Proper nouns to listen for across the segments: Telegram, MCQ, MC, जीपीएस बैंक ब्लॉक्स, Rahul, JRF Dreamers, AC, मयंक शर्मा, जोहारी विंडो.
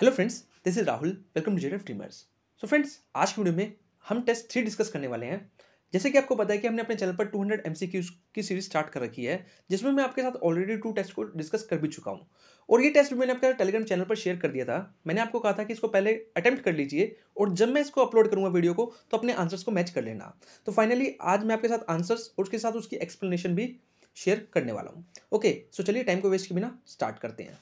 Hello friends, this is Rahul, welcome to JRF dreamers. So friends, आज की video में हम टेस्ट 3 डिस्कस करने वाले हैं। जैसे कि आपको पता है कि हमने अपने चैनल पर 200 MCQs की सीरीज स्टार्ट कर रखी है, जिसमें मैं आपके साथ ऑलरेडी 2 टेस्ट को डिस्कस कर भी चुका हूँ। और ये टेस्ट मैंने आपके टेलीग्राम चैनल पर शेयर कर दिया था। मैंने आपको कहा था कि इसको पहले अटैम्प्ट कर लीजिए और जब मैं इसको अपलोड करूँगा वीडियो को, तो अपने आंसर्स को मैच कर लेना। तो फाइनली आज मैं आपके साथ आंसर्स और उसके साथ उसकी एक्सप्लेनेशन भी शेयर करने वाला हूँ। ओके, सो चलिए टाइम को वेस्ट किए बिना स्टार्ट करते हैं।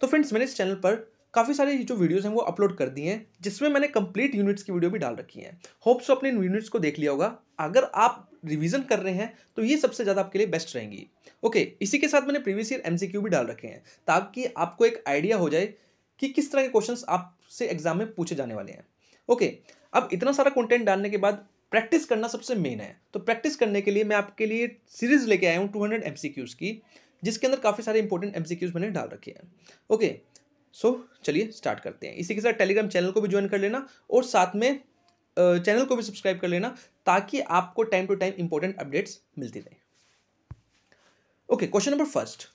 तो फ्रेंड्स, मैंने इस चैनल पर काफ़ी सारे जो वीडियोस हैं वो अपलोड कर दिए हैं, जिसमें मैंने कंप्लीट यूनिट्स की वीडियो भी डाल रखी है। होप्स आपने इन यूनिट्स को देख लिया होगा। अगर आप रिवीजन कर रहे हैं तो ये सबसे ज़्यादा आपके लिए बेस्ट रहेंगी। ओके, इसी के साथ मैंने प्रीवियस ईयर MCQ भी डाल रखे हैं, ताकि आपको एक आइडिया हो जाए कि किस तरह के क्वेश्चन आपसे एग्जाम में पूछे जाने वाले हैं। ओके, अब इतना सारा कॉन्टेंट डालने के बाद प्रैक्टिस करना सबसे मेन है। तो प्रैक्टिस करने के लिए मैं आपके लिए सीरीज लेके आया हूँ 200 MCQs की, जिसके अंदर काफ़ी सारे इंपॉर्टेंट MCQs मैंने डाल रखे हैं। ओके, सो चलिए स्टार्ट करते हैं। इसी के साथ टेलीग्राम चैनल को भी ज्वाइन कर लेना और साथ में चैनल को भी सब्सक्राइब कर लेना, ताकि आपको time to time important updates मिलती रहे। Okay, question number first,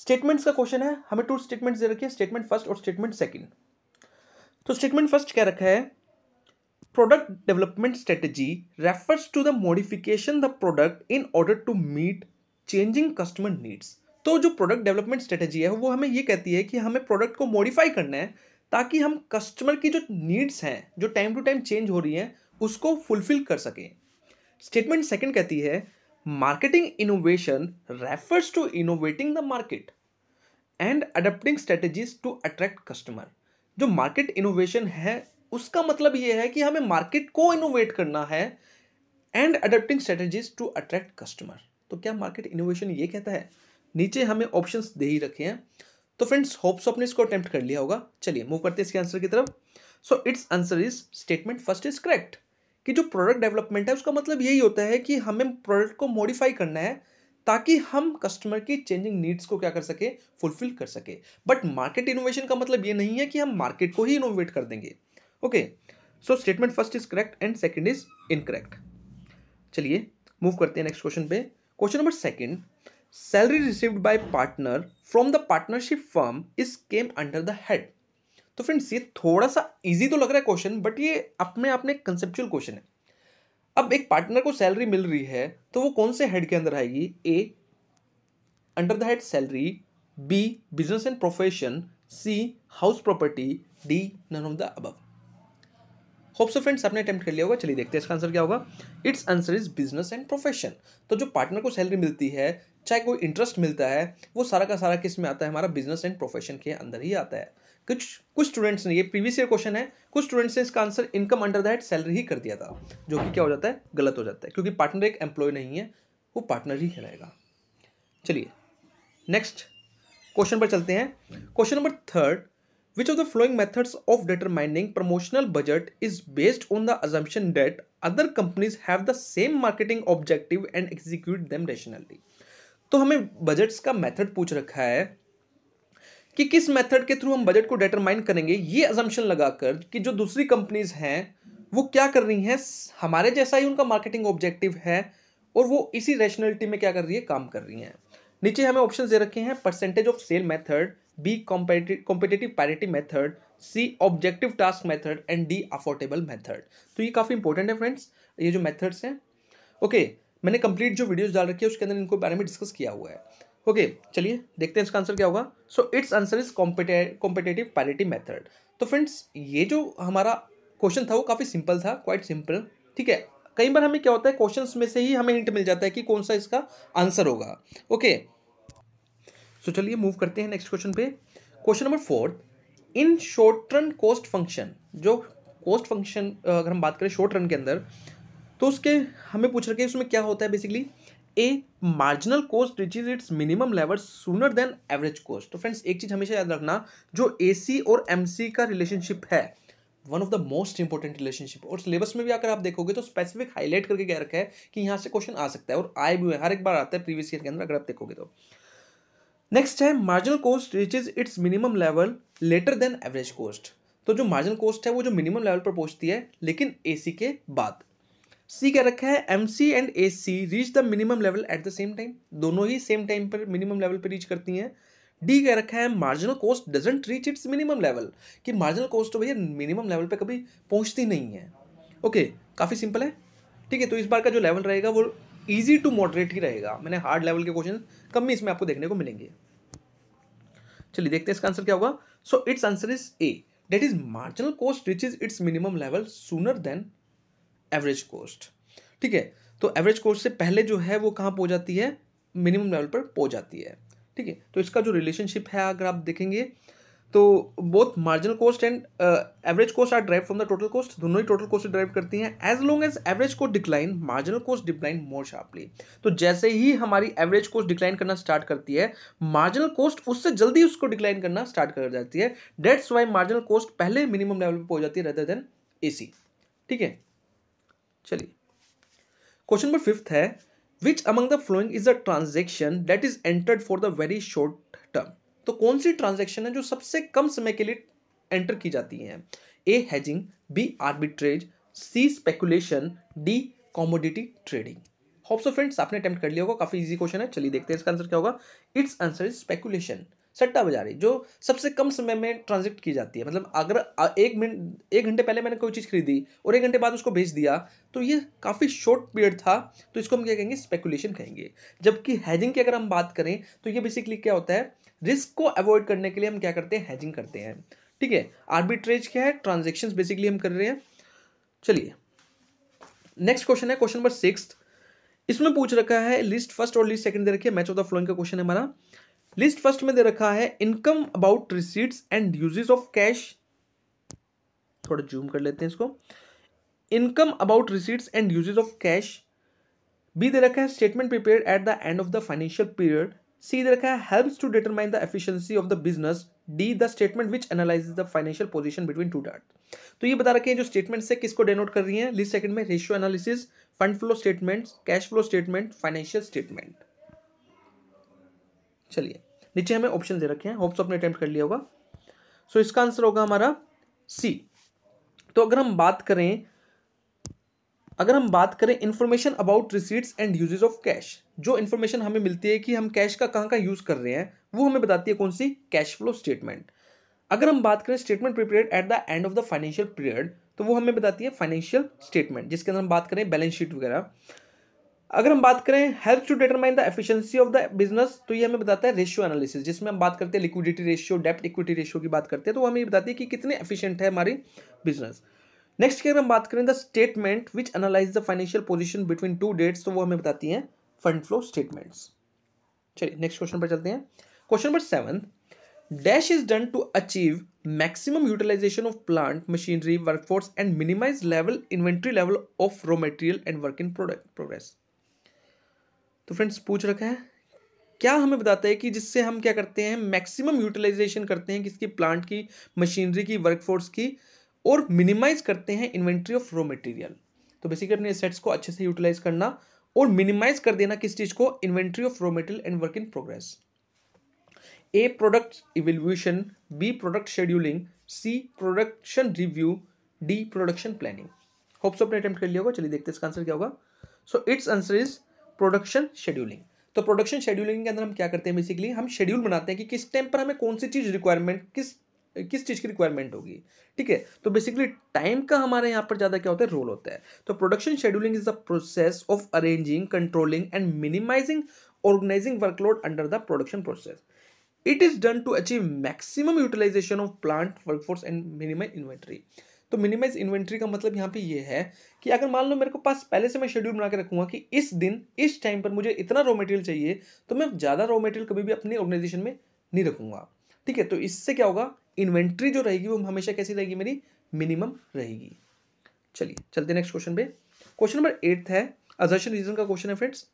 statements का क्वेश्चन है। हमें 2 स्टेटमेंट्स दे रखे हैं, स्टेटमेंट फर्स्ट और स्टेटमेंट सेकेंड। तो स्टेटमेंट फर्स्ट क्या रखा है? Product development strategy refers to the modification the product in order to meet changing customer needs. तो जो product development strategy है वो हमें ये कहती है कि हमें product को modify करना है, ताकि हम customer की जो needs हैं, जो time to time change हो रही हैं, उसको fulfill कर सकें। Statement second कहती है marketing innovation refers to innovating the market and adapting strategies to attract customer. जो market innovation है उसका मतलब यह है कि हमें मार्केट को इनोवेट करना है and adopting strategies to attract customer. तो क्या मार्केट इनोवेशन ये कहता है? नीचे हमें ऑप्शंस दे ही रखे हैं। तो फ्रेंड्स, होप्स आपने इसको अटेम्प्ट कर लिया होगा। चलिए मूव करते हैं इसके आंसर की तरफ। So it's answer is statement first is correct, कि जो प्रोडक्ट डेवलपमेंट है उसका मतलब यही होता है कि हमें प्रोडक्ट को मॉडिफाई करना है, ताकि हम कस्टमर की चेंजिंग नीड्स को क्या कर सके, फुलफिल कर सके। बट मार्केट इनोवेशन का मतलब ये नहीं है कि हम मार्केट को ही इनोवेट कर देंगे। Okay, so statement first is correct and second is incorrect. चलिए मूव करते हैं नेक्स्ट क्वेश्चन पे। Question number second, salary received by partner from the partnership firm is came under the head. तो friends, ये थोड़ा सा इजी तो लग रहा है क्वेश्चन, बट ये अपने आप में एक कंसेप्चुअल क्वेश्चन है। अब एक पार्टनर को सैलरी मिल रही है, तो वो कौन से हेड के अंदर आएगी? A under the head salary, B business and profession, C house property, D none of the above. Hope so friends आपने अटेम्प्ट कर लिया होगा। चलिए देखते हैं इसका आंसर क्या होगा। Its answer is business and profession. तो जो पार्टनर को सैलरी मिलती है, चाहे कोई इंटरेस्ट मिलता है, वो सारा का सारा किस में आता है? हमारा बिजनेस एंड प्रोफेशन के अंदर ही आता है। कुछ स्टूडेंट्स ने, ये प्रीवियस ईयर क्वेश्चन है, कुछ स्टूडेंट्स ने इसका answer income under that salary ही कर दिया था, जो कि क्या हो जाता है, गलत हो जाता है, क्योंकि पार्टनर एक एम्प्लॉय नहीं है, वो पार्टनर ही रहेगा। चलिए नेक्स्ट क्वेश्चन पर चलते हैं। Question number third, Which of the following methods of determining promotional budget is based on the assumption that other companies have the same marketing objective and execute them rationally? तो हमें budgets का method पूछ रखा है कि किस method के through हम budget को determine करेंगे, ये assumption लगाकर कि जो दूसरी companies हैं वो क्या कर रही हैं, हमारे जैसा ही उनका marketing objective है और वो इसी rationality में क्या कर रही है, काम कर रही हैं। नीचे हमें ऑप्शन दे रखे हैं, percentage of sale method, B competitive parity method, C objective task method and D affordable method. तो ये काफ़ी इंपॉर्टेंट है फ्रेंड्स, ये जो मेथड्स हैं। ओके, मैंने कंप्लीट जो वीडियोस डाल रखी है उसके अंदर इनको बारे में डिस्कस किया हुआ है। ओके, चलिए देखते हैं इसका आंसर क्या होगा। So it's answer is competitive parity method. तो फ्रेंड्स, ये जो हमारा क्वेश्चन था वो काफ़ी सिंपल था, क्वाइट सिंपल, ठीक है। कई बार हमें क्या होता है, क्वेश्चंस में से ही हमें हिंट मिल जाता है कि कौन सा इसका आंसर होगा। ओके, सो चलिए मूव करते हैं नेक्स्ट क्वेश्चन पे। Question number fourth, in short run cost function, जो कॉस्ट फंक्शन अगर हम बात करें शॉर्ट रन के अंदर, तो उसके हमें पूछ रखे उसमें क्या होता है basically. A marginal cost reaches its minimum level sooner than average cost. तो फ्रेंड्स, एक चीज़ हमेशा याद रखना, जो AC और MC का रिलेशनशिप है, one of the most important relationship, और सिलेबस में भी आकर आप देखोगे तो स्पेसिफिक हाईलाइट करके कह रखा है कि यहाँ से क्वेश्चन आ सकता है, और आए भी हुए, हर एक बार आता है प्रीवियस ईयर के अंदर अगर आप देखोगे तो। नेक्स्ट है marginal cost reaches its minimum level later than average cost. तो जो मार्जिनल कॉस्ट है वो जो मिनिमम लेवल पर पहुंचती है, लेकिन AC के बाद। सी क्या रखा है, MC and AC reach the minimum level at the same time, दोनों ही सेम टाइम पर मिनिमम लेवल पर रीच करती हैं। डी कह रखा है marginal cost doesn't reach its minimum level, कि मार्जिनल कॉस्ट तो भैया मिनिमम लेवल पे कभी पहुंचती नहीं है। ओके काफ़ी सिंपल है, ठीक है। तो इस बार का जो लेवल रहेगा वो ईजी टू मॉडरेट ही रहेगा। मैंने हार्ड लेवल के क्वेश्चन कम ही इसमें आपको देखने को मिलेंगे। चलिए देखते हैं इसका आंसर क्या होगा। So it's answer is A, that is marginal cost reaches its minimum level sooner than average cost. ठीक है, तो एवरेज कॉस्ट से पहले जो है वो कहाँ पहुँच जाती है, मिनिमम लेवल पर पहुँच जाती है। ठीक है, तो इसका जो रिलेशनशिप है अगर आप देखेंगे तो both marginal cost and average cost are drive from the total cost, दोनों ही टोटल कॉस्ट ड्राइव करती हैं। As long as average cost decline marginal cost decline more sharply, तो जैसे ही हमारी एवरेज कॉस्ट डिक्लाइन करना स्टार्ट करती है मार्जिनल कॉस्ट उससे जल्दी उसको डिक्लाइन करना स्टार्ट कर जाती है। डेट्स वाई मार्जिनल कॉस्ट पहले मिनिमम लेवल पर पहुँच जाती है रेदर देन ए सी। ठीक है, चलिए क्वेश्चन नंबर फिफ्थ है, which among the following is a transaction that is entered for the very short term. तो कौन सी ट्रांजेक्शन है जो सबसे कम समय के लिए एंटर की जाती है। A hedging, B arbitrage, C speculation, D commodity trading. Hopes friends आपने अटेम्प्ट कर लिया होगा, काफी इजी क्वेश्चन है। चलिए देखते हैं इसका आंसर क्या होगा। इट्स आंसर इज स्पेकुलेशन, सट्टा बाजारी जो सबसे कम समय में ट्रांजेक्ट की जाती है। मतलब अगर एक घंटे पहले मैंने कोई चीज़ खरीदी और एक घंटे बाद उसको बेच दिया तो ये काफ़ी शॉर्ट पीरियड था, तो इसको हम क्या कहेंगे, स्पेकुलेशन कहेंगे। जबकि हैजिंग की अगर हम बात करें तो ये बेसिकली क्या होता है, रिस्क को अवॉइड करने के लिए हम क्या करते हैं, हैजिंग करते हैं। ठीक है, आर्बिट्रेज क्या है, ट्रांजेक्शन्स बेसिकली हम कर रहे हैं। चलिए नेक्स्ट क्वेश्चन है क्वेश्चन नंबर सिक्स, इसमें पूछ रखा है लिस्ट फर्स्ट और लिस्ट सेकंड दे रखी है। मैच ऑफ द फ्लोइंग का क्वेश्चन है हमारा। लिस्ट फर्स्ट में दे रखा है income about receipts and uses of cash, थोड़ा जूम कर लेते हैं इसको, income about receipts and uses of cash. B दे रखा है statement prepared at the end of the financial period. सी दे रखा है helps to determine the efficiency of the business. D the statement which analyses the financial position between two date. तो ये बता रखे हैं जो स्टेटमेंट्स है किसको डेनोट कर रही है। लिस्ट सेकंड में ratio analysis, fund flow statement, cash flow statement, financial statement. चलिए नीचे हमें ऑप्शन दे रखे हैं, होप्स आपने अटेम्प्ट कर लिया होगा। सो इसका आंसर होगा हमारा सी। तो अगर हम बात करें information about receipts and uses of cash, जो इन्फॉर्मेशन हमें मिलती है कि हम कैश का कहाँ कहाँ यूज़ कर रहे हैं वो हमें बताती है कौन सी, कैश फ्लो स्टेटमेंट। अगर हम बात करें statement prepared at the end of the financial period तो वो हमें बताती है फाइनेंशियल स्टेटमेंट, जिसके अंदर हम बात करें बैलेंस शीट वगैरह। अगर हम बात करें help to determine the efficiency of the business तो ये हमें बताता है रेशियो एनालिसिस, जिसमें हम बात करते हैं लिक्विडिटी रेशियो, डेप्ट इक्विटी रेशियो की बात करते हैं, तो वो हमें बताती है कि कितने एफिशिएंट है हमारी बिजनेस। नेक्स्ट की अगर हम बात करें the statement which analyse the financial position between two dates, तो वो हमें बताती हैं फंड फ्लो स्टेटमेंट्स। चलिए नेक्स्ट क्वेश्चन पर चलते हैं, question number seven, dash is done to achieve maximum utilisation of plant machinery workforce and minimise level inventory level of raw material and work in progress. तो friends पूछ रखा है क्या हमें बताता है कि जिससे हम क्या करते हैं, मैक्सिमम यूटिलाइजेशन करते हैं किसकी, प्लांट की, मशीनरी की, वर्कफोर्स की, और मिनिमाइज करते हैं इन्वेंट्री ऑफ रॉ मटेरियल। तो बेसिकली अपने एसेट्स को अच्छे से यूटिलाइज करना और मिनिमाइज कर देना किस चीज़ को, inventory of raw material and work in progress. A product evaluation, B product scheduling, C production review, D production planning. Hopes आपने अटेम्प्ट कर लिया होगा। चलिए देखते हैं इसका आंसर क्या होगा। So it's answer is production scheduling. तो प्रोडक्शन शेड्यूलिंग के अंदर हम क्या करते हैं, बेसिकली हम शेड्यूल बनाते हैं कि किस टाइम पर हमें कौन सी चीज़ रिक्वायरमेंट, किस चीज़ की रिक्वायरमेंट होगी। ठीक है, तो बेसिकली टाइम का हमारे यहाँ पर ज़्यादा क्या होता है, रोल होता है। तो production scheduling is the process of arranging, controlling and minimising organising workload under the production process. It is done to achieve maximum utilisation of plant workforce and minimum inventory. तो मिनिमाइज इन्वेंट्री का मतलब यहाँ पे ये है कि अगर मान लो मेरे को पास पहले से मैं शेड्यूल बना के रखूँगा कि इस दिन इस टाइम पर मुझे इतना रॉ मटेरियल चाहिए, तो मैं ज़्यादा रॉ मटेरियल कभी भी अपनी ऑर्गेनाइजेशन में नहीं रखूँगा। ठीक है, तो इससे क्या होगा, इन्वेंट्री जो रहेगी वो हमेशा कैसी रहेगी, मेरी मिनिमम रहेगी। चलिए चलते नेक्स्ट क्वेश्चन पे, क्वेश्चन नंबर एट है, असर्शन रीजन का क्वेश्चन है फ्रेंड्स।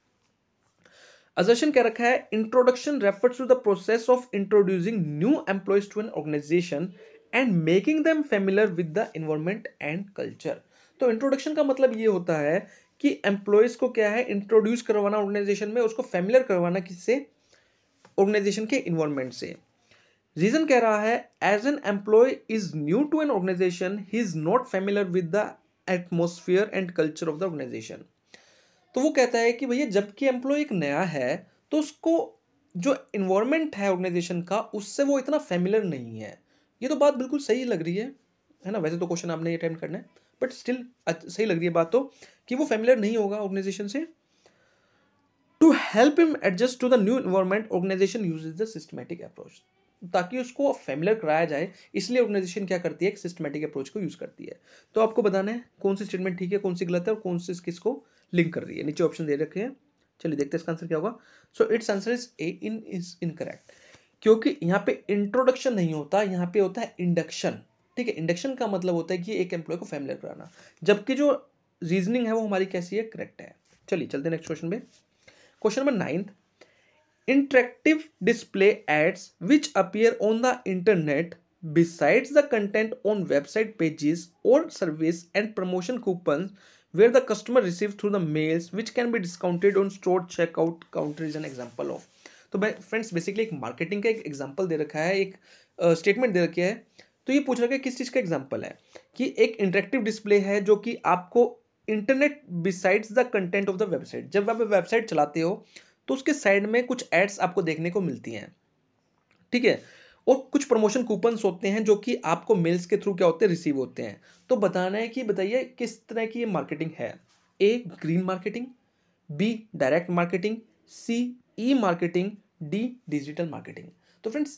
असर्शन क्या रखा है, introduction refers to the process of introducing new employees to an organisation and making them familiar with the environment and culture. तो introduction का मतलब ये होता है कि एम्प्लॉयज़ को क्या है, इंट्रोड्यूस करवाना ऑर्गेनाइजेशन में, उसको फेमिलर करवाना किससे, ऑर्गेनाइजेशन के इन्वायरमेंट से। रीज़न कह रहा है as an employee is new to an organisation, he is not familiar with the atmosphere and culture of the organisation. तो वो कहता है कि भैया जबकि एम्प्लॉय एक नया है तो उसको जो इन्वायरमेंट है ऑर्गेनाइजेशन का उससे वो इतना फेमिलर नहीं है। ये तो बात बिल्कुल सही लग रही है ना। वैसे तो क्वेश्चन आपने ये अटेम्प्ट करना है बट स्टिल सही लग रही है बात तो, कि वो फेमिलर नहीं होगा ऑर्गेनाइजेशन से। To help him adjust to the new environment organisation uses the systematic approach. ताकि उसको फेमिलर कराया जाए इसलिए ऑर्गेनाइजेशन क्या करती है, एक सिस्टमैटिक अप्रोच को यूज़ करती है। तो आपको बताना है कौन सी स्टेटमेंट ठीक है, कौन सी गलत है और कौन सी किसको लिंक कर रही है। नीचे ऑप्शन दे रखे हैं, चलिए देखते हैं इसका आंसर क्या होगा। So it's answer is A, in is incorrect, क्योंकि यहाँ पे इंट्रोडक्शन नहीं होता, यहाँ पे होता है इंडक्शन। ठीक है, इंडक्शन का मतलब होता है कि एक एम्प्लॉय को फेमिलर कराना, जबकि जो रीजनिंग है वो हमारी कैसी है, करेक्ट है। चलिए चलते हैं नेक्स्ट क्वेश्चन पे। Question number 9, interactive display ads which appear on the internet besides the content on website pages और service and promotion coupon where the customer receives through the mails which can be discounted on stored checkout counter is an example of। तो भाई friends basically एक marketing का एक example दे रखा है, एक statement दे रखी है। तो ये पूछ रखा है किस चीज़ का एग्जाम्पल है, कि एक इंटरेक्टिव डिस्प्ले है जो कि आपको internet besides the content of the website, जब आप वेबसाइट चलाते हो तो उसके साइड में कुछ एड्स आपको देखने को मिलती हैं, ठीक है, और कुछ प्रमोशन कूपन्स होते हैं जो कि आपको मेल्स के थ्रू क्या होते हैं, रिसीव होते हैं। तो बताना है कि बताइए किस तरह की ये मार्केटिंग है। A green marketing, B direct marketing, C E marketing, D digital marketing. तो फ्रेंड्स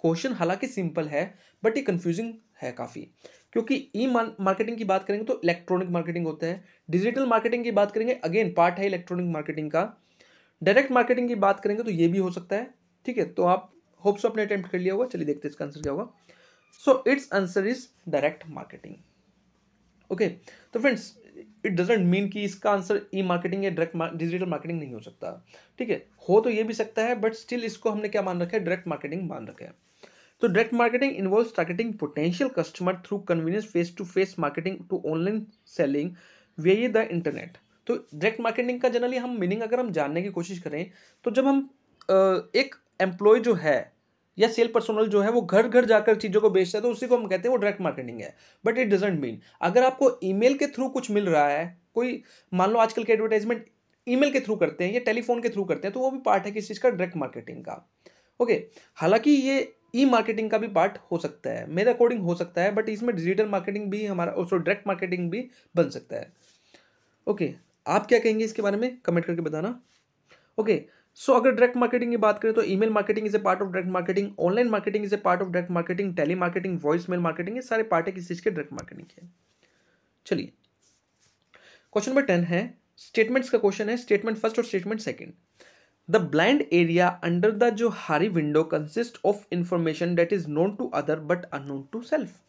क्वेश्चन हालांकि सिंपल है बट ये कंफ्यूजिंग है काफ़ी, क्योंकि ई मार्केटिंग की बात करेंगे तो इलेक्ट्रॉनिक मार्केटिंग होता है, डिजिटल मार्केटिंग की बात करेंगे अगेन पार्ट है इलेक्ट्रॉनिक मार्केटिंग का, डायरेक्ट मार्केटिंग की बात करेंगे तो ये भी हो सकता है। ठीक है, तो आप होप सो आपने अटेम्प्ट कर लिया होगा। चलिए देखते हैं इसका आंसर क्या होगा। So it's answer is direct marketing. Okay, तो फ्रेंड्स इट डजेंट मीन कि इसका आंसर ई मार्केटिंग या डायरेक्ट डिजिटल मार्केटिंग नहीं हो सकता। ठीक है, हो तो ये भी सकता है बट स्टिल इसको हमने क्या मान रखा है, डायरेक्ट मार्केटिंग मान रखा है। तो direct marketing involves targeting potential customer through convenience face to face marketing to online selling way the internet. तो डायरेक्ट मार्केटिंग का जनरली हम मीनिंग अगर हम जानने की कोशिश करें तो जब हम एक एम्प्लॉय जो है या सेल पर्सनल जो है वो घर घर जाकर चीज़ों को बेचता है तो उसी को हम कहते हैं वो डायरेक्ट मार्केटिंग है। बट इट डजेंट मीन, अगर आपको ईमेल के थ्रू कुछ मिल रहा है, कोई मान लो आजकल के एडवर्टाइजमेंट ईमेल के थ्रू करते हैं या टेलीफोन के थ्रू करते हैं तो वो भी पार्ट है किस चीज़ का, डायरेक्ट मार्केटिंग का। ओके, हालांकि ये ई मार्केटिंग का भी पार्ट हो सकता है, मेरे अकॉर्डिंग हो सकता है, बट इसमें डिजिटल मार्केटिंग भी हमारा सॉरी डायरेक्ट मार्केटिंग भी बन सकता है। ओके, आप क्या कहेंगे इसके बारे में कमेंट करके बताना। ओके, सो अगर डायरेक्ट मार्केटिंग की बात करें तो email marketing is a part of direct marketing, online marketing is a part of direct marketing, tele marketing, voice mail marketing, ये सारे पार्ट है किस चीज़ के, डायरेक्ट मार्केटिंग के। चलिए क्वेश्चन नंबर 10 है, स्टेटमेंट्स का क्वेश्चन है, स्टेटमेंट फर्स्ट और statement second. The blind area under the जोहारी विंडो consist of information that is known to other but unknown to self.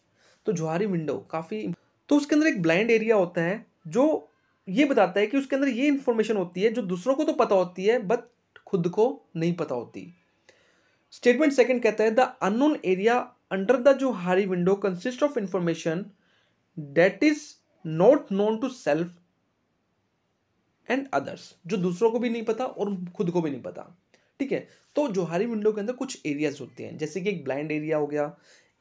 तो जोहारी विंडो काफ़ी, तो उसके अंदर एक ब्लाइंड एरिया होता है जो ये बताता है कि उसके अंदर ये इन्फॉर्मेशन होती है जो दूसरों को तो पता होती है बट खुद को नहीं पता होती। स्टेटमेंट सेकंड कहता है the unknown area under the जोहारी विंडो consist of information that is not known to self and others, जो दूसरों को भी नहीं पता और खुद को भी नहीं पता। ठीक है, तो जोहारी विंडो के अंदर कुछ एरियाज होते हैं, जैसे कि एक ब्लाइंड एरिया हो गया,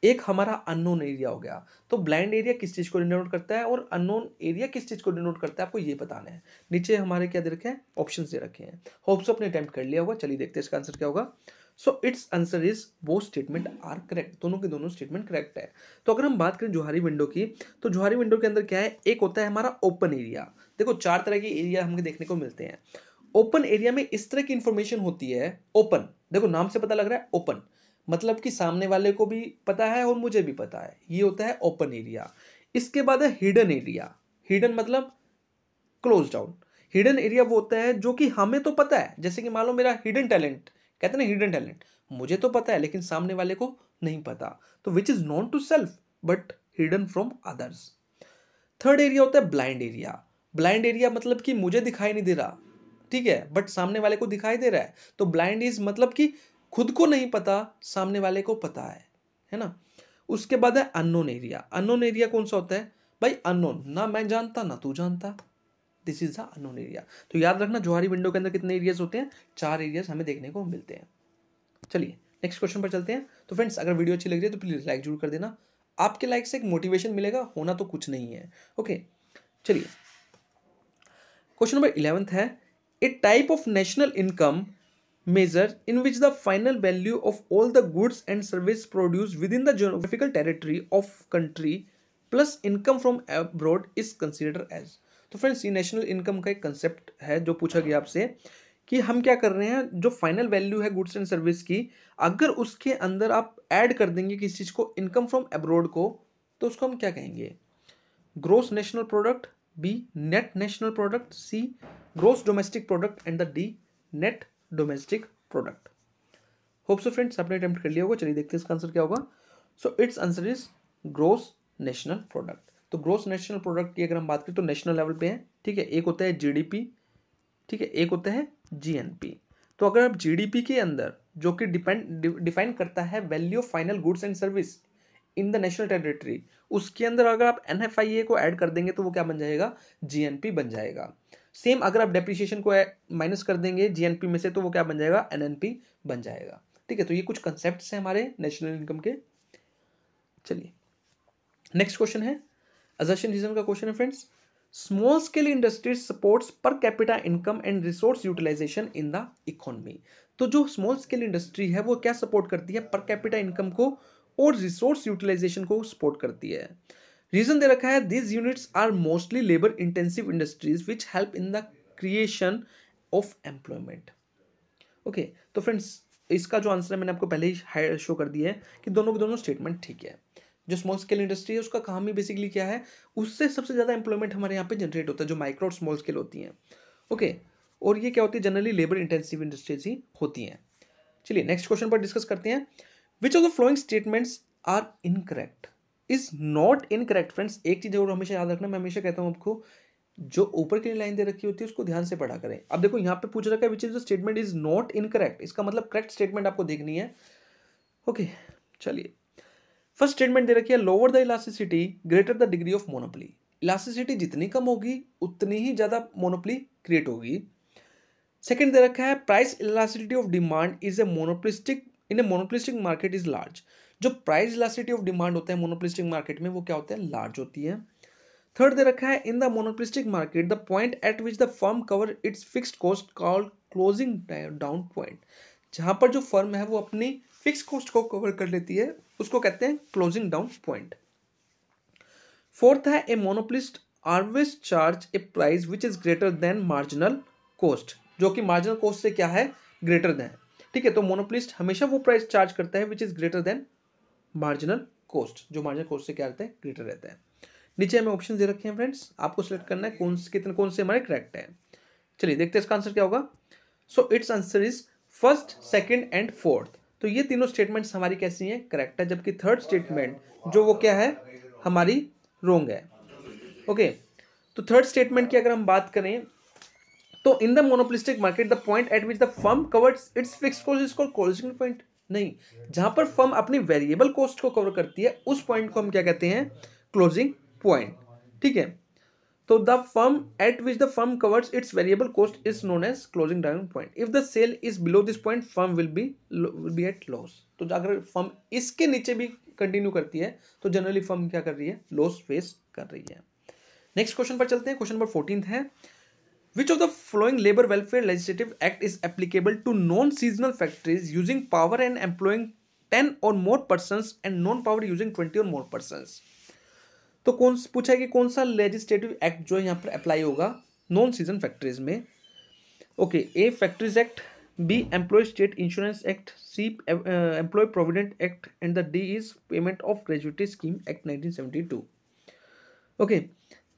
एक हमारा अननोन एरिया हो गया। तो ब्लाइंड एरिया किस चीज़ को डिनोट करता है और अननोन एरिया किस चीज़ को डिनोट करता है, आपको ये बताना है। नीचे हमारे क्या दे रखे हैं, ऑप्शंस दे रखे हैं, होप्स आपने अटेम्प्ट कर लिया होगा। चलिए देखते हैं इसका आंसर क्या होगा। So it's answer is both statement are correct, दोनों के दोनों स्टेटमेंट करेक्ट है। तो अगर हम बात करें जोहारी विंडो की, तो जोहारी विंडो के अंदर क्या है, एक होता है हमारा ओपन एरिया। देखो चार तरह के एरिया हमें देखने को मिलते हैं। ओपन एरिया में इस तरह की इंफॉर्मेशन होती है, ओपन, देखो नाम से पता लग रहा है ओपन मतलब कि सामने वाले को भी पता है और मुझे भी पता है, ये होता है ओपन एरिया। इसके बाद है हिडन एरिया, हिडन मतलब क्लोज डाउन। हिडन एरिया वो होता है जो कि हमें तो पता है, जैसे कि मान लो मेरा हिडन टैलेंट, कहते हैं ना हिडन टैलेंट, मुझे तो पता है लेकिन सामने वाले को नहीं पता, तो which is known to self but hidden from others. Third area होता है ब्लाइंड एरिया, ब्लाइंड एरिया मतलब कि मुझे दिखाई नहीं दे रहा, ठीक है, बट सामने वाले को दिखाई दे रहा है। तो ब्लाइंड इज मतलब कि खुद को नहीं पता, सामने वाले को पता है ना। उसके बाद है अननोन एरिया, अननोन एरिया कौन सा होता है, भाई अननोन, ना मैं जानता ना तू जानता, this is the unknown area. तो याद रखना जोहारी विंडो के अंदर कितने एरियाज होते हैं, चार एरियाज हमें देखने को मिलते हैं। चलिए नेक्स्ट क्वेश्चन पर चलते हैं। तो फ्रेंड्स अगर वीडियो अच्छी लग रही है तो प्लीज़ लाइक जरूर कर देना, आपके लाइक से एक मोटिवेशन मिलेगा, होना तो कुछ नहीं है। ओके, चलिए क्वेश्चन नंबर 11 है, A type of national income measures in which the final value of all the goods and services produced within the geographical territory of country plus income from abroad is considered as। तो friends ये national income का एक concept है जो पूछा गया आपसे कि हम क्या कर रहे हैं, जो फाइनल वैल्यू है गुड्स एंड सर्विस की, अगर उसके अंदर आप ऐड कर देंगे किसी चीज़ को इनकम फ्रॉम अब्रोड को, तो उसको हम क्या कहेंगे, gross national product, B net national product, C gross domestic product and the D net domestic product. Hope so friends आपने अटेम्प्ट कर लिया होगा। चलिए देखते हैं इसका आंसर क्या होगा। So it's answer is gross national product. तो ग्रोस नेशनल प्रोडक्ट की अगर हम बात करें तो नेशनल लेवल पे है, ठीक है। एक होता है जीडीपी, ठीक है, एक होता है जीएनपी। तो अगर आप जीडीपी के अंदर, जो कि डिफाइन करता है value of final goods and service in the national territory, उसके अंदर अगर आप एनएफआईए को ऐड कर देंगे तो वो क्या बन जाएगा, जीएनपी बन जाएगा। सेम अगर आप डेप्रिसिएशन को माइनस कर देंगे जीएनपी में से तो वो क्या बन जाएगा, एनएनपी बन जाएगा, ठीक है। तो ये कुछ कंसेप्ट्स हैं हमारे नेशनल इनकम के। चलिए नेक्स्ट क्वेश्चन है assertion reason का क्वेश्चन है friends. Small scale industries supports per capita income and resource utilisation in the economy. तो जो स्मॉल स्केल इंडस्ट्री है वो क्या सपोर्ट करती है, पर कैपिटा इनकम को और रिसोर्स यूटिलाइजेशन को सपोर्ट करती है। रीजन दे रखा है, this units are mostly labour intensive industries which help in the creation of employment. Okay तो फ्रेंड्स इसका जो आंसर है मैंने आपको पहले ही शो कर दिया है कि दोनों के दोनों स्टेटमेंट ठीक है। जो स्मॉल स्केल इंडस्ट्री है उसका काम ही बेसिकली क्या है, उससे सबसे ज़्यादा एम्प्लॉयमेंट हमारे यहाँ पे जनरेट होता है, जो माइक्रो और स्मॉल स्केल होती हैं, ओके। और ये क्या होती है, जनरली लेबर इंटेंसिव इंडस्ट्रीज ही होती हैं। चलिए नेक्स्ट क्वेश्चन पर डिस्कस करते हैं। Which of the following statements are incorrect is not incorrect. Friends एक चीज़ और हमेशा याद रखना, मैं हमेशा कहता हूँ आपको, जो ऊपर की लाइन दे रखी होती है उसको ध्यान से पढ़ा करें। अब देखो यहाँ पे पूछ रखा है which is the statement is not incorrect, इसका मतलब करेक्ट स्टेटमेंट आपको देखनी है, ओके। चलिए फर्स्ट स्टेटमेंट दे रखी है, lower the elasticity greater the degree of monopoly. Elasticity जितनी कम होगी उतनी ही ज़्यादा मोनोपली क्रिएट होगी। सेकंड दे रखा है, price elasticity of demand is a monopolistic in a monopolistic market is large. जो प्राइस इलास्टिसिटी ऑफ डिमांड होता है मोनोपलिस्टिक मार्केट में वो क्या होता है, लार्ज होती है। थर्ड दे रखा है, in the monopolistic market the point at which the firm cover its fixed cost called closing down point. जहाँ पर जो फर्म है वो अपनी फिक्स कॉस्ट को कवर कर लेती है उसको कहते हैं क्लोजिंग डाउन पॉइंट। फोर्थ है, ए monopolist always charge a price which is greater than marginal cost, जो कि मार्जिनल कॉस्ट से क्या है, ग्रेटर देन, ठीक है। तो मोनोपलिस्ट हमेशा वो प्राइस चार्ज करता है which is greater than marginal cost, जो मार्जिनल कॉस्ट से क्या रहता है, ग्रेटर रहता है। नीचे हमें ऑप्शन दे रखे हैं फ्रेंड्स, आपको सिलेक्ट करना है कौन से हमारे करेक्ट है। चलिए देखते हैं इसका आंसर क्या होगा। So it's answer is first, second and fourth. तो ये तीनों स्टेटमेंट्स हमारी कैसी हैं, करेक्ट है, जबकि थर्ड स्टेटमेंट जो वो क्या है, हमारी रोंग है, ओके। तो थर्ड स्टेटमेंट की अगर हम बात करें तो in the monopolistic market the point at which the firm covers its fixed cost is called closing point. नहीं, जहां पर फर्म अपनी वेरिएबल कॉस्ट को कवर करती है उस पॉइंट को हम क्या कहते हैं, क्लोजिंग पॉइंट, ठीक है। तो the firm at which the firm covers its variable cost is known as closing down point. If the sale is below this point firm will be at loss. तो अगर फर्म इसके नीचे भी continue करती है तो जनरली फर्म क्या कर रही है, लॉस फेस कर रही है। नेक्स्ट क्वेश्चन पर चलते हैं, क्वेश्चन नंबर 14 है, which of the following labour welfare legislative act is applicable to non seasonal factories using power and employing 10 or more persons and non power using 20 or more persons. तो कौन पूछा है कि कौन सा लेजिस्लेटिव एक्ट जो है यहाँ पर अप्लाई होगा नॉन सीजन फैक्ट्रीज में, okay. A factories act, B employee state insurance act, C employee provident act and the D is payment of gratuity scheme act 1972, okay.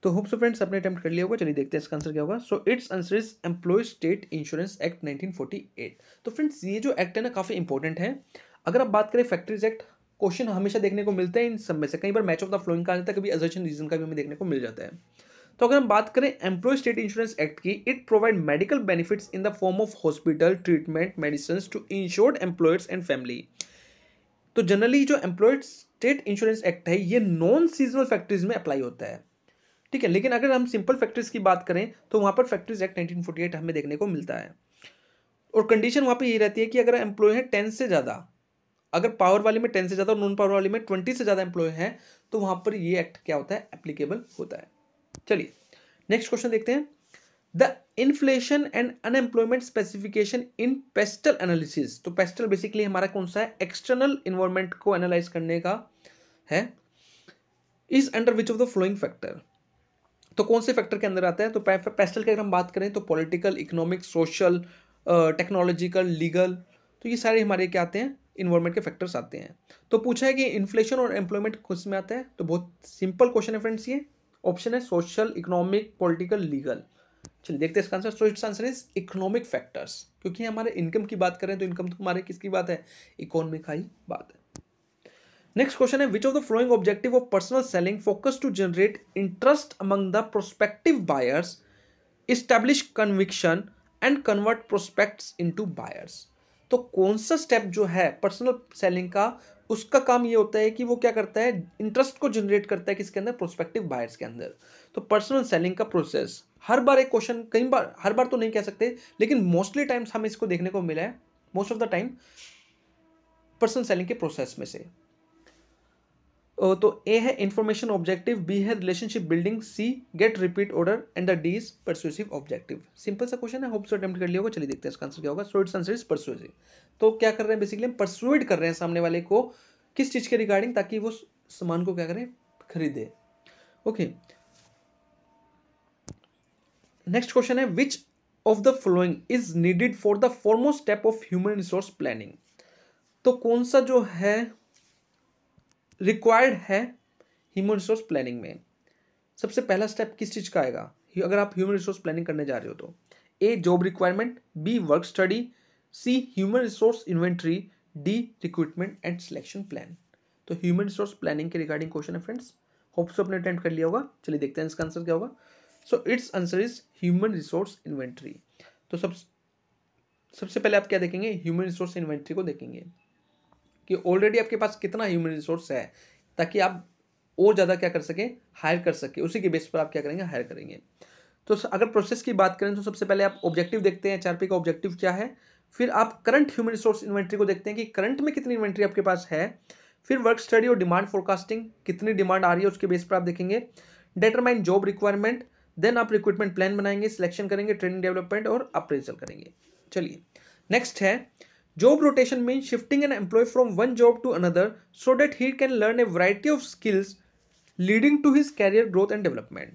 तो होप सो फ्रेंड्स आपने attempt कर लिया होगा। चलिए देखते हैं इसका आंसर क्या होगा। So it's answer is employee state insurance act 1948। तो फ्रेंड्स ये जो एक्ट है ना काफ़ी इंपॉर्टेंट है। अगर आप बात करें फैक्ट्रीज एक्ट, क्वेश्चन हमेशा देखने को मिलते हैं इन सब में से, कई बार मैच ऑफ द फ्लोइंग का आ जाता है, कभी असर्शन रीजन का भी हमें देखने को मिल जाता है। तो अगर हम बात करें एम्प्लॉय स्टेट इंश्योरेंस एक्ट की, it provide medical benefits in the form of hospital treatment medicine to insured employers and family. तो जनरली जो एम्प्लॉय स्टेट इंश्योरेंस एक्ट है ये नॉन सीजनल फैक्ट्रीज में अप्लाई होता है, ठीक है। लेकिन अगर हम सिंपल फैक्ट्रीज की बात करें तो वहाँ पर फैक्ट्रीज एक्ट 1948 हमें देखने को मिलता है। और कंडीशन वहाँ पर यही रहती है कि अगर एम्प्लॉय है 10 से ज़्यादा, अगर पावर वाले में 10 से ज़्यादा और नॉन पावर वाले में 20 से ज़्यादा एम्प्लॉय हैं तो वहाँ पर ये एक्ट क्या होता है, एप्लीकेबल होता है। चलिए नेक्स्ट क्वेश्चन देखते हैं। The inflation and unemployment specification in pastel analysis. तो पेस्टल बेसिकली हमारा कौन सा है, एक्सटर्नल इन्वायरमेंट को एनालाइज करने का है। Is under which of the following factor, तो कौन से फैक्टर के अंदर आता है। तो पेस्टल की अगर हम बात करें तो political, economic, social, technological, legal, तो ये सारे हमारे क्या आते हैं, इन्वायरमेंट के फैक्टर्स आते हैं। तो पूछा है कि इन्फ्लेशन और एम्प्लॉयमेंट किस में आता है, तो बहुत सिंपल क्वेश्चन है फ्रेंड्स। ये ऑप्शन है सोशल, इकोनॉमिक, पॉलिटिकल, लीगल। चलिए देखते हैं इसका answer. So it's answer is economic factors, क्योंकि हमारे इनकम की बात करें तो इनकम तो हमारे किसकी बात है, इकोनॉमी का ही बात है। नेक्स्ट क्वेश्चन है, which of the following objective of personal selling focus to generate interest among the prospective buyers, establish conviction and convert prospects into buyers. तो कौन सा स्टेप जो है पर्सनल सेलिंग का, उसका काम ये होता है कि वो क्या करता है, इंटरेस्ट को जनरेट करता है किसके अंदर, प्रोस्पेक्टिव बायर्स के अंदर। तो पर्सनल सेलिंग का प्रोसेस हर बार एक क्वेश्चन, कई बार, हर बार तो नहीं कह सकते लेकिन मोस्टली टाइम्स हमें इसको देखने को मिला है, most of the time personal selling के प्रोसेस में से। तो ए है इंफॉर्मेशन ऑब्जेक्टिव, बी है relationship building, C get repeat order and the D is persuasive objective. Simple सा क्वेश्चन है, होप सो अटेम्प्ट कर लिया होगा। चलिए देखते हैं इसका आंसर क्या होगा। So it's answer is persuasive. तो क्या कर रहे हैं बेसिकली, हम परसुएड कर रहे हैं सामने वाले को किस चीज़ के रिगार्डिंग, ताकि वो सामान को क्या करें, खरीदे। ओके, नेक्स्ट क्वेश्चन है, which of the following is needed for the foremost step of human resource planning. तो कौन सा जो है रिक्वायर्ड है ह्यूमन रिसोर्स प्लानिंग में, सबसे पहला स्टेप किस चीज़ का आएगा अगर आप ह्यूमन रिसोर्स प्लानिंग करने जा रहे हो। तो A job requirement, B work study, C human resource inventory, D recruitment and selection plan. तो ह्यूमन रिसोर्स प्लानिंग के रिगार्डिंग क्वेश्चन है फ्रेंड्स, होप सो अपने अटेम्प्ट कर लिया होगा। चलिए देखते हैं इसका आंसर क्या होगा। So it's answer is human resource inventory. तो सबसे पहले आप क्या देखेंगे, ह्यूमन रिसोर्स इन्वेंट्री को देखेंगे कि ऑलरेडी आपके पास कितना ह्यूमन रिसोर्स है, ताकि आप और ज़्यादा क्या कर सकें, हायर कर सकें। उसी के बेस पर आप क्या करेंगे, हायर करेंगे। तो अगर प्रोसेस की बात करें तो सबसे पहले आप ऑब्जेक्टिव देखते हैं, एचआरपी का ऑब्जेक्टिव क्या है, फिर आप करंट ह्यूमन रिसोर्स इन्वेंट्री को देखते हैं कि करंट में कितनी इन्वेंट्री आपके पास है, फिर वर्क स्टडी और डिमांड फोरकास्टिंग, कितनी डिमांड आ रही है उसके बेस पर आप देखेंगे, डिटरमाइन जॉब रिक्वायरमेंट, देन आप रिक्रूटमेंट प्लान बनाएंगे, सिलेक्शन करेंगे, ट्रेनिंग डेवलपमेंट और अप्रेजल करेंगे। चलिए नेक्स्ट है, जॉब रोटेशन में shifting an employee from one job to another so that he can learn a variety of skills leading to his career growth and development.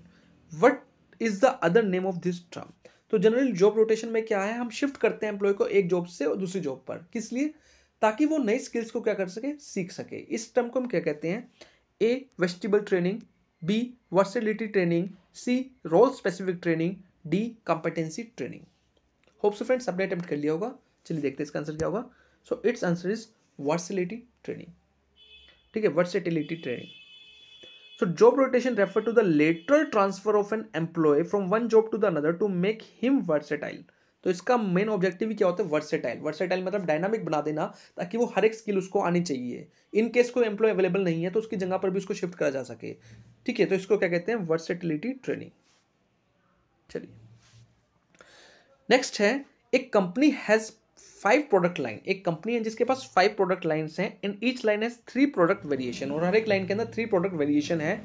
What is the other name of this term. तो generally job rotation में क्या है, हम shift करते हैं employ को एक job से और दूसरी जॉब पर, किस लिए, ताकि वो नई स्किल्स को क्या कर सके, सीख सके। इस टर्म को हम क्या कहते हैं, A vestibule training, B versatility training, C role specific training, D competency training. Hope so friends आपने अटेम्प्ट कर लिया होगा। चलिए देखते हैं इसका आंसर क्या होगा। So it's answer is versatility training. ठीक है, versatility training. So job rotation refer to the lateral transfer of an employee from one job to the another to make him versatile. तो इसका मेन ऑब्जेक्टिव क्या होता है, versatile. Versatile मतलब dynamic बना देना, ताकि वो हर एक स्किल उसको आनी चाहिए। इन केस कोई एम्प्लॉय अवेलेबल नहीं है तो उसकी जगह पर भी उसको शिफ्ट करा जा सके। ठीक है, तो इसको क्या कहते हैं, वर्सेटिलिटी ट्रेनिंग। चलिए नेक्स्ट है, एक कंपनी हैज 5 प्रोडक्ट लाइन। एक कंपनी है जिसके पास 5 प्रोडक्ट लाइन्स हैं and each line has 3 product variation, और हर एक लाइन के अंदर 3 प्रोडक्ट वेरिएशन है।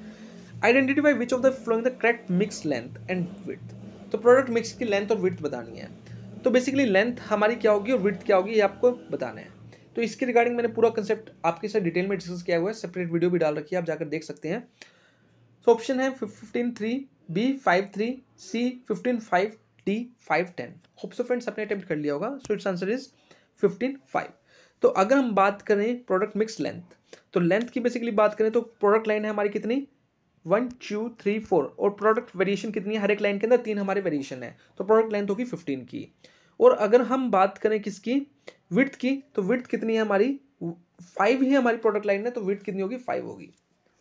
Identify which of the following the correct mix length and width. तो प्रोडक्ट मिक्स की लेंथ और विड्थ बतानी है। तो बेसिकली लेंथ हमारी क्या होगी और विड्थ क्या होगी, ये आपको बताना है। तो इसके रिगार्डिंग मैंने पूरा कंसेप्ट आपके साथ डिटेल में डिस्कस किया हुआ है, सेपरेट वीडियो भी डाल रखी है, आप जाकर देख सकते हैं। तो ऑप्शन है 15-3, B 5-3, C 15-5, D 5-10। Hope so friends आपने अटेम्प्ट कर लिया होगा। So it's answer is 15-5। तो अगर हम बात करें प्रोडक्ट मिक्स लेंथ, तो लेंथ की बेसिकली बात करें तो प्रोडक्ट लाइन है हमारी कितनी, 1, 2, 3, 4, और प्रोडक्ट वेरिएशन कितनी है, हर एक लाइन के अंदर 3 हमारे वेरिएशन है। तो प्रोडक्ट लेंथ होगी 15 की। और अगर हम बात करें किसकी, विड्थ की, तो विड्थ कितनी है हमारी, 5 ही हमारी प्रोडक्ट लाइन है, तो विड्थ कितनी होगी, 5 होगी।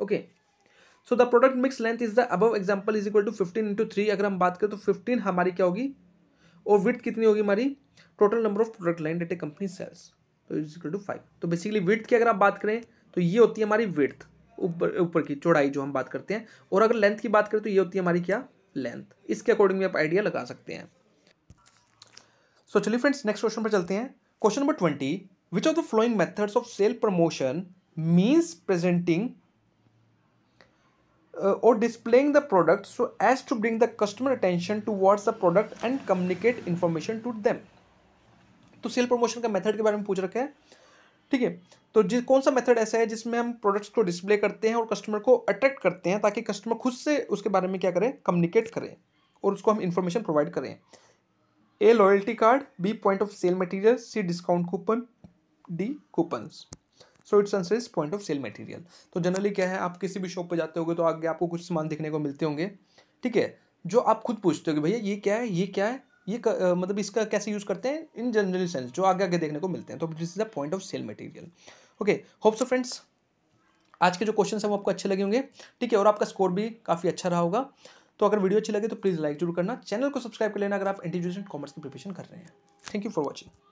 Okay, so the product mix length is the above example is equal to 15 into 3। अगर हम बात करें तो 15 हमारी क्या होगी, और विड्थ कितनी होगी हमारी, total number of product line that a company sells, तो इज इक्वल टू 5। तो बेसिकली विड्थ की अगर आप बात करें तो ये होती है हमारी विड्थ, ऊपर की चौड़ाई जो हम बात करते हैं, और अगर लेंथ की बात करें तो ये होती है हमारी क्या, लेंथ। इसके अकॉर्डिंग भी आप आइडिया लगा सकते हैं। सो चलिए फ्रेंड्स नेक्स्ट क्वेश्चन पर चलते हैं। Question number 20, which of the following methods of sale promotion means presenting or displaying the product so as to bring the customer attention towards the product and communicate information to them. तो sale promotion का method के बारे में पूछ रखा है, ठीक है। तो कौन सा मेथड ऐसा है जिसमें हम प्रोडक्ट्स को डिस्प्ले करते हैं और कस्टमर को अट्रैक्ट करते हैं ताकि कस्टमर खुद से उसके बारे में क्या करें, कम्युनिकेट करें और उसको हम इन्फॉर्मेशन प्रोवाइड करें। A loyalty card, B point of sale material, C discount coupon, D coupons. So it's answer is point of sale material. तो जनरली क्या है, आप किसी भी शॉप पर जाते होगे तो आगे आपको कुछ सामान दिखने को मिलते होंगे, ठीक है, जो आप खुद पूछते हो कि भैया ये क्या है, ये क्या है, ये मतलब इसका कैसे यूज़ करते हैं, इन जनरल सेंस जो आगे आगे देखने को मिलते हैं। तो this is the point of sale material. Okay, hope so friends आज के जो क्वेश्चंस हैं वो आपको अच्छे लगे होंगे, ठीक है, और आपका स्कोर भी काफ़ी अच्छा रहा होगा। तो अगर वीडियो अच्छी लगे तो प्लीज़ लाइक जरूर करना, चैनल को सब्सक्राइब कर लेना अगर आप एंटीग्रेटेड कॉमर्स की प्रिपरेशन कर रहे हैं। Thank you for watching.